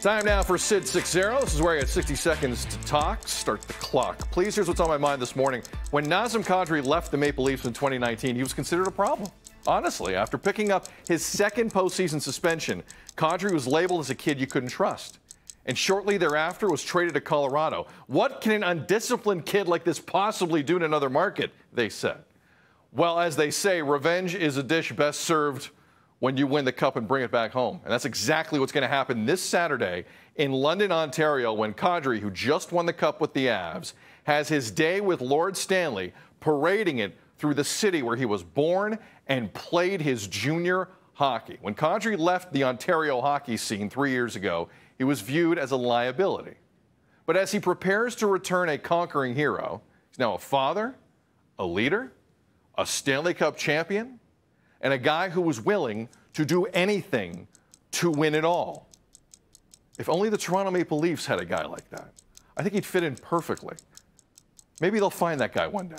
Time now for Sid 6-0. This is where I got 60 seconds to talk. Start the clock. Please, here's what's on my mind this morning. When Nazem Kadri left the Maple Leafs in 2019, he was considered a problem. Honestly, after picking up his second postseason suspension, Kadri was labeled as a kid you couldn't trust. And shortly thereafter was traded to Colorado. What can an undisciplined kid like this possibly do in another market, they said. Well, as they say, revenge is a dish best served when you win the cup and bring it back home. And that's exactly what's going to happen this Saturday in London, Ontario, when Kadri, who just won the cup with the Avs, has his day with Lord Stanley, parading it through the city where he was born and played his junior hockey. When Kadri left the Ontario hockey scene 3 years ago, he was viewed as a liability. But as he prepares to return a conquering hero, he's now a father, a leader, a Stanley Cup champion, and a guy who was willing to do anything to win it all. If only the Toronto Maple Leafs had a guy like that. I think he'd fit in perfectly. Maybe they'll find that guy one day.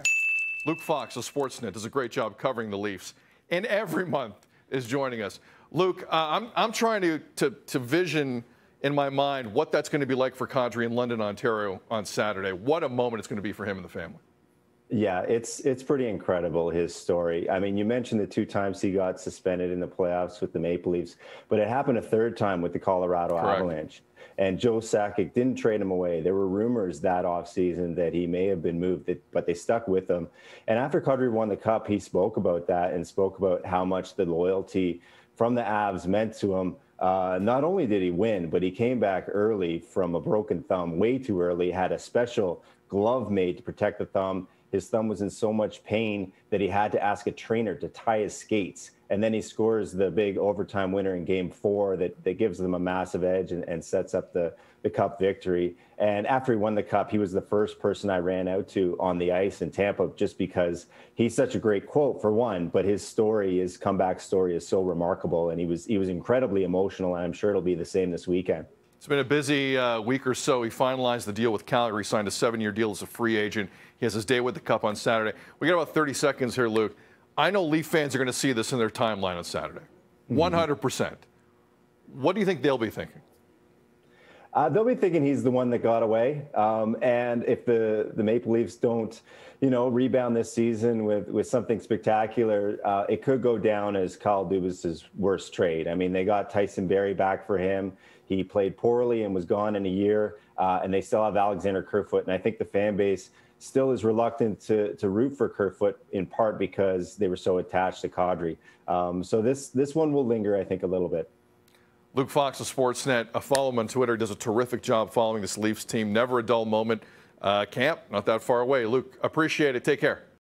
Luke Fox of Sportsnet does a great job covering the Leafs, and every month is joining us. Luke, I'm trying to vision in my mind what that's going to be like for Kadri in London, Ontario on Saturday. What a moment it's going to be for him and the family. Yeah, it's pretty incredible, his story. I mean, you mentioned the two times he got suspended in the playoffs with the Maple Leafs, but it happened a third time with the Colorado Avalanche. And Joe Sakic didn't trade him away. There were rumors that offseason that he may have been moved, but they stuck with him. And after Kadri won the cup, he spoke about that and spoke about how much the loyalty from the Avs meant to him. Not only did he win, but he came back early from a broken thumb, way too early, had a special glove made to protect the thumb. His thumb was in so much pain that he had to ask a trainer to tie his skates. And then he scores the big overtime winner in Game 4 that gives them a massive edge and sets up the cup victory. And after he won the cup, he was the first person I ran out to on the ice in Tampa, just because he's such a great quote for one, but his story, his comeback story, is so remarkable. And he was incredibly emotional, and I'm sure it'll be the same this weekend. It's been a busy week or so. He finalized the deal with Calgary, signed a 7-year deal as a free agent. He has his day with the cup on Saturday. We got about 30 seconds here, Luke. I know Leaf fans are going to see this in their timeline on Saturday, 100%. What do you think they'll be thinking? They'll be thinking he's the one that got away. And if the Maple Leafs don't, rebound this season with something spectacular, it could go down as Kyle Dubas' worst trade. I mean, they got Tyson Berry back for him. He played poorly and was gone in a year, and they still have Alexander Kerfoot. And I think the fan base still is reluctant to root for Kerfoot, in part because they were so attached to Kadri. So this one will linger, I think, a little bit. Luke Fox of Sportsnet. Follow him on Twitter. He does a terrific job following this Leafs team. Never a dull moment. Camp, not that far away. Luke, appreciate it. Take care.